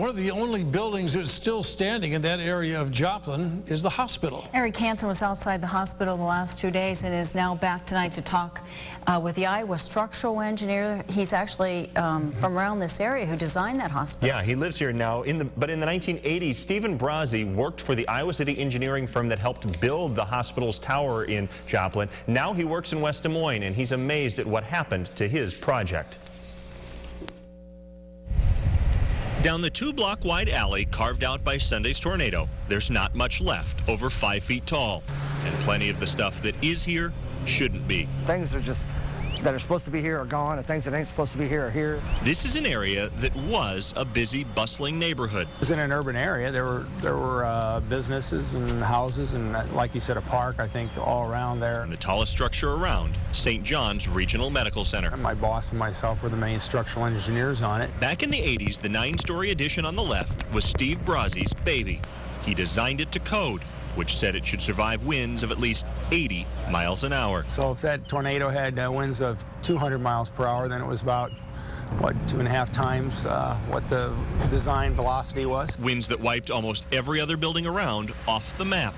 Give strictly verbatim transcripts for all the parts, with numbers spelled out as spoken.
One of the only buildings that's still standing in that area of Joplin is the hospital. Eric Hansen was outside the hospital the last two days and is now back tonight to talk uh, with the Iowa structural engineer. He's actually um, from around this area who designed that hospital. Yeah, he lives here now, in the, but in the nineteen eighties, Stephen Brase worked for the Iowa City engineering firm that helped build the hospital's tower in Joplin. Now he works in West Des Moines, and he's amazed at what happened to his project. Down the two-block-wide alley carved out by Sunday's tornado, there's not much left over five feet tall. And plenty of the stuff that is here shouldn't be. Things are just that are supposed to be here are gone, and things that ain't supposed to be here are here. This is an area that was a busy, bustling neighborhood. It was in an urban area. There were, there were uh, businesses and houses and, like you said, a park, I think, all around there. And the tallest structure around, Saint John's Regional Medical Center. And my boss and myself were the main structural engineers on it. Back in the eighties, the nine-story addition on the left was Steve Brase's baby. He designed it to code, which said it should survive winds of at least eighty miles an hour. So if that tornado had uh, winds of two hundred miles per hour, then it was about, what, two and a half times uh, what the design velocity was. Winds that wiped almost every other building around off the map,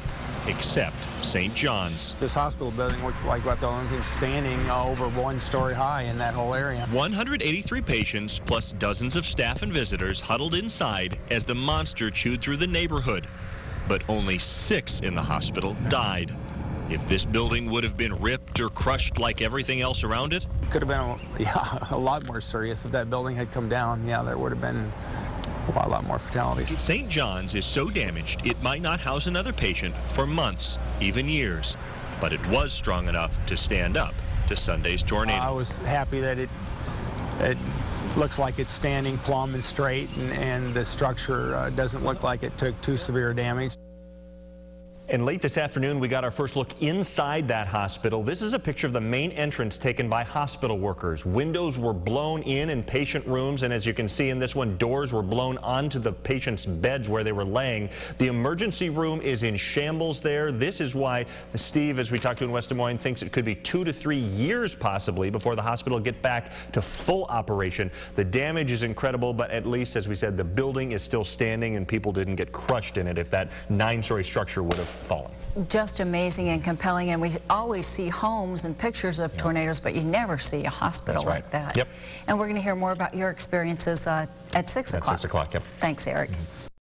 except Saint John's. This hospital building looked like about the only thing standing uh, over one story high in that whole area. one hundred eighty-three patients plus dozens of staff and visitors huddled inside as the monster chewed through the neighborhood. But only six in the hospital died. If this building would have been ripped or crushed like everything else around it, could have been a, yeah, a lot more serious. If that building had come down, yeah, there would have been a lot, a lot more fatalities. Saint John's is so damaged it might not house another patient for months, even years. But it was strong enough to stand up to Sunday's tornado. Uh, I was happy that it, it looks like it's standing plumb and straight, and, and the structure uh, doesn't look like it took too severe damage. And late this afternoon, we got our first look inside that hospital. This is a picture of the main entrance taken by hospital workers. Windows were blown in in patient rooms, and as you can see in this one, doors were blown onto the patients' beds where they were laying. The emergency room is in shambles there. This is why Steve, as we talked to in West Des Moines, thinks it could be two to three years possibly before the hospital get back to full operation. The damage is incredible, but at least, as we said, the building is still standing and people didn't get crushed in it if that nine-story structure would have fallen. Just amazing and compelling, and we always see homes and pictures of yeah. tornadoes, but you never see a hospital right. like that. Yep. And we're going to hear more about your experiences uh, at six o'clock. At six o'clock, yep. Thanks, Eric. Mm-hmm.